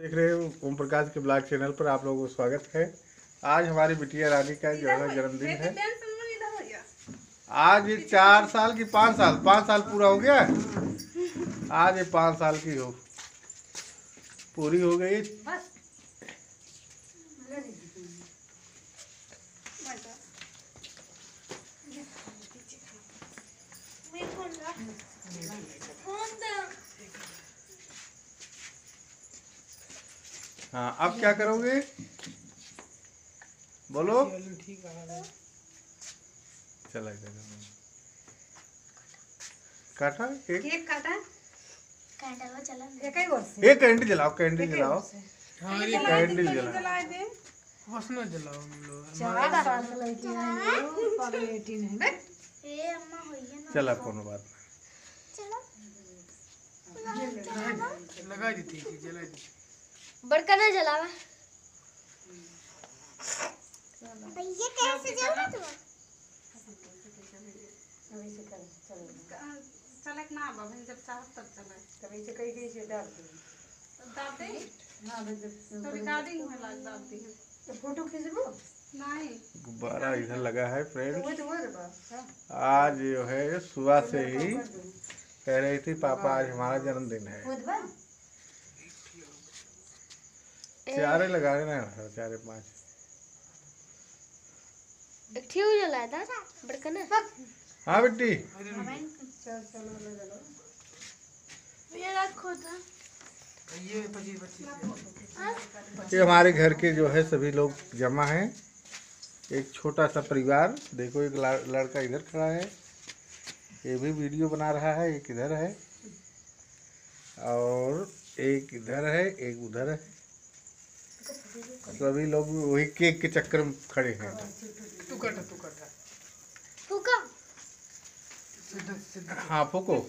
देख रहे हो ओम प्रकाश के ब्लॉग चैनल पर आप लोगों को स्वागत है। आज हमारी बिटिया रानी का जो है जन्मदिन है। आज ये 4 साल की 5 साल पूरा हो गया। आज ये 5 साल की हो पूरी हो गई। हाँ, अब क्या करोगे बोलो? ठीक है, चला काटा केक काटा कैंडल जलाओ। एक कैंडल जलाओ, कैंडल जलाओ। हाँ, ये कैंडल जला दे, बस ना जलाओ। चार साल लड़की है, पागल 18 है। ए अम्मा होइए ना, चला कोनो बात नहीं। चला लगा दी थी, जला दी। बड़का ना जलावा भैया, कैसे जला तू? अभी से कर चल एक ना बाबा, जब चाह तब चला। तभी से कई कई से डाल दे, डाल दे ना जब तो रिकॉर्डिंग में लग जाती है। तो फोटो खींचबो नहीं। गुब्बारा इधर लगा है फ्रेंड्स। आज जो है सुबह से ही कह रही थी पापा आज हमारा जन्मदिन है। चारे लगा रहे ना, 4-5 ठीक हो जलाया था बड़कन। हाँ बेटी, ये रात खोदा। ये हमारे घर के जो है सभी लोग जमा हैं, एक छोटा सा परिवार। देखो एक लड़का इधर खड़ा है, ये भी वीडियो बना रहा है। एक इधर है और एक इधर है, एक उधर है। सभी लोग वही केक के चक्कर में खड़े हैं। हाँ फूको, फूको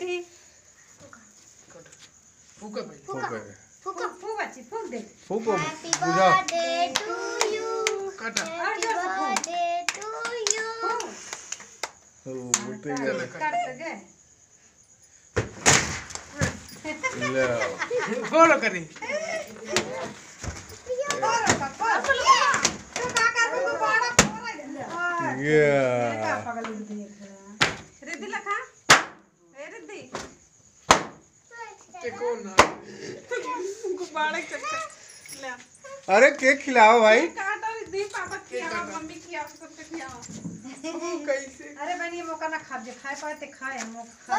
अरे केक खिलाओ भाई, पापा मम्मी खिलाओ। कैसे? अरे बहन ये मौका ना खा, खाए पाते खाए मौका।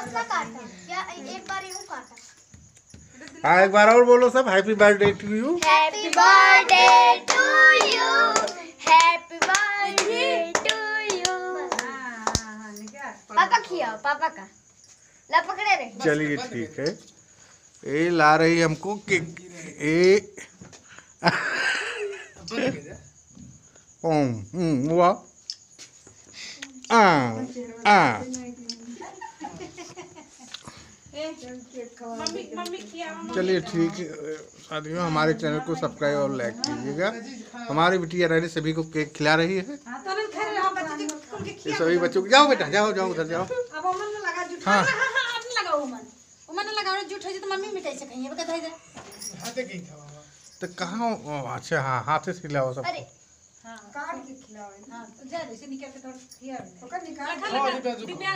हाँ एक बार और बोलो सब, happy birthday to you, happy birthday to you, happy birthday to you. पापा खियाओ, पापा का ला पकड़े रे। चलिए ठीक है, ए ला रही हमको केक। ए वाह चलिए ठीक है साथियों, हमारे चैनल को सब्सक्राइब और लाइक कीजिएगा। हमारी बिटिया रानी सभी को केक खिला रही है। ये सभी बच्चों को, जाओ बेटा जाओ जाओ उधर जाओ। हाँ तो कहाँ? अच्छा हाँ, हाथ से खिलाओ सब। काट के खिलाओ ना, जा जैसे निकाल के थोड़ा खिया ओकर निकाल।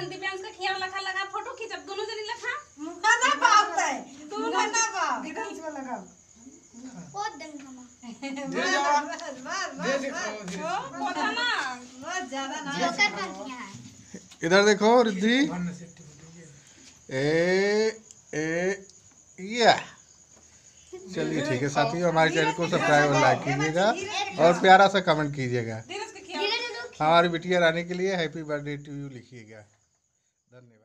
दिव्यांश का खिया लखा लगा, फोटो खींच। अब दोनों जने लखा ना ना बात है, तू ना ना बात दिव्यांश में लगा। बहुत दम खामा दे जाओ, दे देखो कोता ना बहुत ज्यादा ना जोकर कर दिया है। इधर देखो रिद्धि ए या। चलिए ठीक है साथियों, हमारे चैनल को सब्सक्राइब और लाइक कीजिएगा और प्यारा सा कमेंट कीजिएगा। हमारी बिटिया रानी के लिए हैप्पी बर्थडे टू यू लिखिएगा। धन्यवाद।